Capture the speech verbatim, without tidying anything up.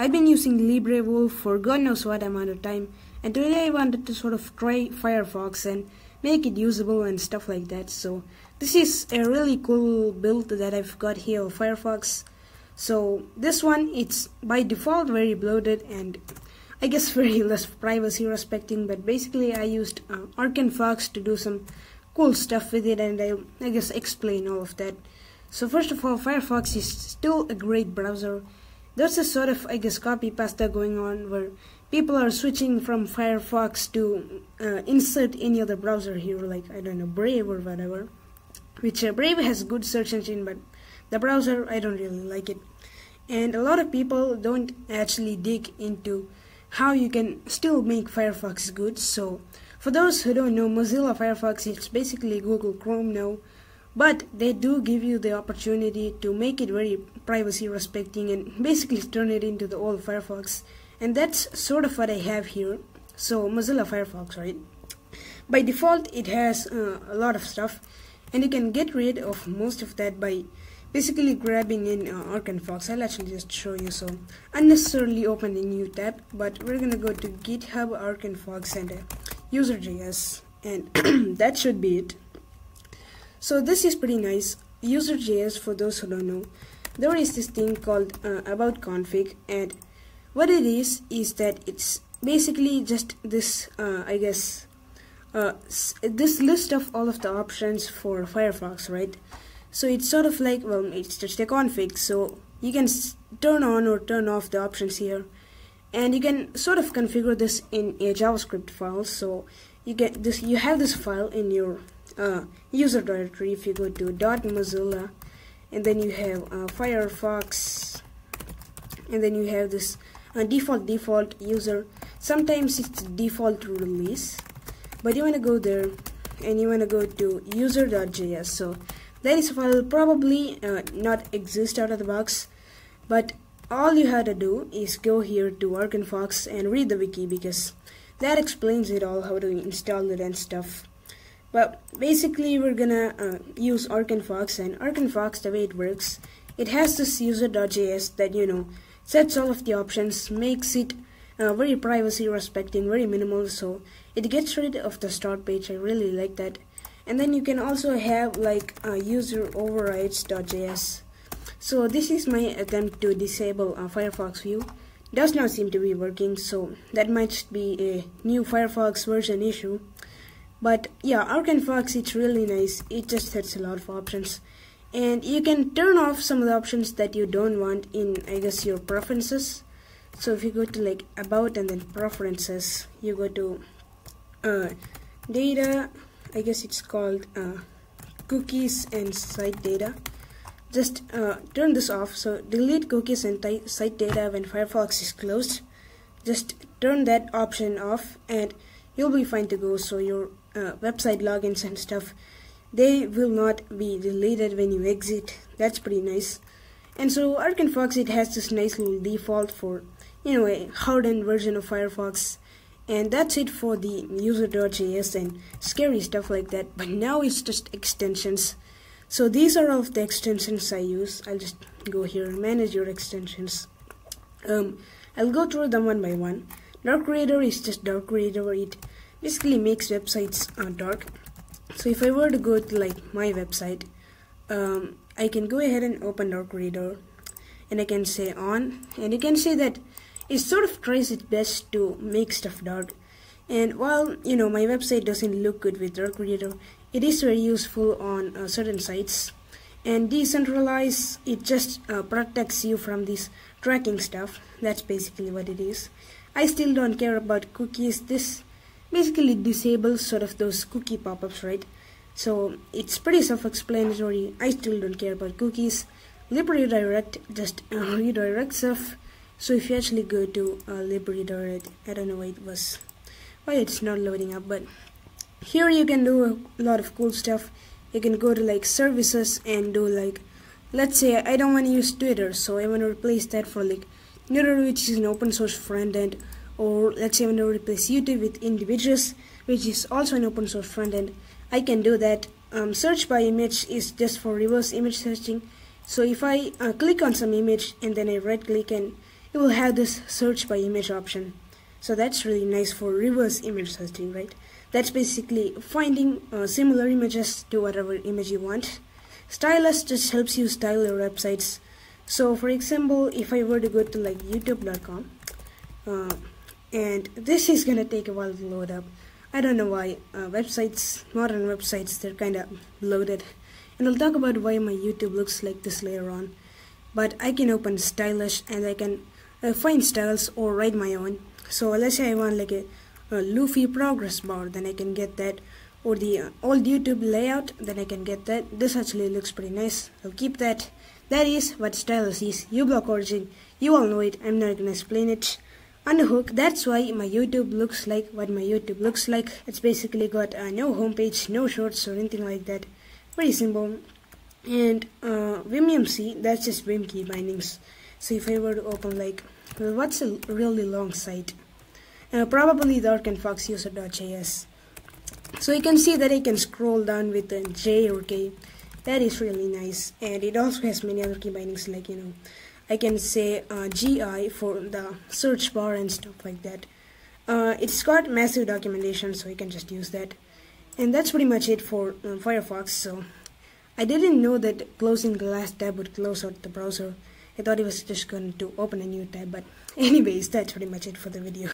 I've been using LibreWolf for God knows what amount of time, and today I wanted to sort of try Firefox and make it usable and stuff like that. So this is a really cool build that I've got here of Firefox. So this one, it's by default very bloated and I guess very less privacy respecting, but basically I used uh, arkenfox to do some cool stuff with it, and I, I guess explain all of that. So first of all, Firefox is still a great browser. There's a sort of, I guess, copy pasta going on where people are switching from Firefox to uh, insert any other browser here, like, I don't know, Brave or whatever, which uh, Brave has good search engine, but the browser, I don't really like it. And a lot of people don't actually dig into how you can still make Firefox good. So for those who don't know, Mozilla Firefox, it's basically Google Chrome now, but they do give you the opportunity to make it very privacy respecting and basically turn it into the old Firefox, and that's sort of what I have here. So Mozilla Firefox, right? By default it has uh, a lot of stuff, and you can get rid of most of that by basically grabbing in uh, arkenfox. I'll actually just show you. So unnecessarily open a new tab, but we're gonna go to GitHub arkenfox and uh, UserJS, and that should be it. So this is pretty nice. UserJS, for those who don't know, there is this thing called uh, about config, and what it is is that it's basically just this uh, I guess uh, this list of all of the options for Firefox, right? So it's sort of like, well, it's just a config, so you can turn on or turn off the options here, and you can sort of configure this in a JavaScript file. So you get this, you have this file in your uh, user directory. If you go to .mozilla, and then you have uh, Firefox, and then you have this uh, default default user. Sometimes it's default to release, but you want to go there, and you want to go to user.js. So that is a file probably uh, not exist out of the box, but all you had to do is go here to arkenfox and read the wiki, because that explains it all, how to install it and stuff. But basically we're gonna uh, use arkenfox, and arkenfox, the way it works, it has this user.js that, you know, sets all of the options, makes it uh, very privacy respecting, very minimal, so it gets rid of the start page. I really like that. And then you can also have like uh, user overrides.js. So this is my attempt to disable a uh, Firefox view. Does not seem to be working, so that might be a new Firefox version issue. But yeah, arkenfox, it's really nice. It just sets a lot of options, and you can turn off some of the options that you don't want in, I guess, your preferences. So if you go to like about and then preferences, you go to uh, data. I guess it's called uh, cookies and site data. Just uh, turn this off. So delete cookies and site data when Firefox is closed. Just turn that option off and you'll be fine to go. So your uh, website logins and stuff, they will not be deleted when you exit. That's pretty nice. And so arkenfox, it has this nice little default for, you know, a hardened version of Firefox. And that's it for the user.js and scary stuff like that. But now it's just extensions. So these are all of the extensions I use. I'll just go here and manage your extensions. Um, I'll go through them one by one. Dark Reader is just Dark Reader, where it basically makes websites uh, dark. So if I were to go to like my website, um, I can go ahead and open Dark Reader, and I can say on, and you can see that it sort of tries its best to make stuff dark. And while, you know, my website doesn't look good with Dark Reader, it is very useful on uh, certain sites. And decentralize, it just uh, protects you from this tracking stuff. That's basically what it is. I still don't care about cookies. This basically disables sort of those cookie pop-ups, right? So it's pretty self-explanatory. I still don't care about cookies. LibRedirect just uh, redirects stuff. So if you actually go to uh, LibRedirect, I don't know why it was, why it's not loading up, but here you can do a lot of cool stuff. You can go to like services and do like, let's say I don't want to use Twitter, so I want to replace that for like Nitter, which is an open source front end, or let's say I want to replace YouTube with Invidious, which is also an open source front end. I can do that. Um, search by image is just for reverse image searching. So if I uh, click on some image and then I right click and you will have this search by image option. So that's really nice for reverse image searching, right? That's basically finding uh, similar images to whatever image you want. Stylus just helps you style your websites. So for example, if I were to go to like youtube dot com, uh, and this is gonna take a while to load up. I don't know why uh, websites, modern websites, they're kind of bloated. And I'll talk about why my YouTube looks like this later on. But I can open Stylus and I can uh, find styles or write my own. So let's say I want like a, a Luffy progress bar, then I can get that. Or the uh, old YouTube layout, then I can get that. This actually looks pretty nice. I'll keep that. That is what Stylus is. uBlock Origin, you all know it. I'm not gonna explain it. Unhook, that's why my YouTube looks like what my YouTube looks like. It's basically got uh, no homepage, no shorts or anything like that. Very simple. And uh, Vimium C, that's just Vim key bindings. So if I were to open like, well, what's a really long site? Uh, probably the arkenfox user dot J S. So you can see that I can scroll down with a J or K. That is really nice. And it also has many other key bindings, like, you know, I can say uh, G I for the search bar and stuff like that. Uh, it's got massive documentation, so you can just use that. And that's pretty much it for uh, Firefox. So I didn't know that closing the last tab would close out the browser. I thought it was just going to open a new tab, but anyways, that's pretty much it for the video.